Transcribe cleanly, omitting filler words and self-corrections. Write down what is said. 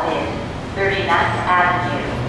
Hall in 39th Avenue.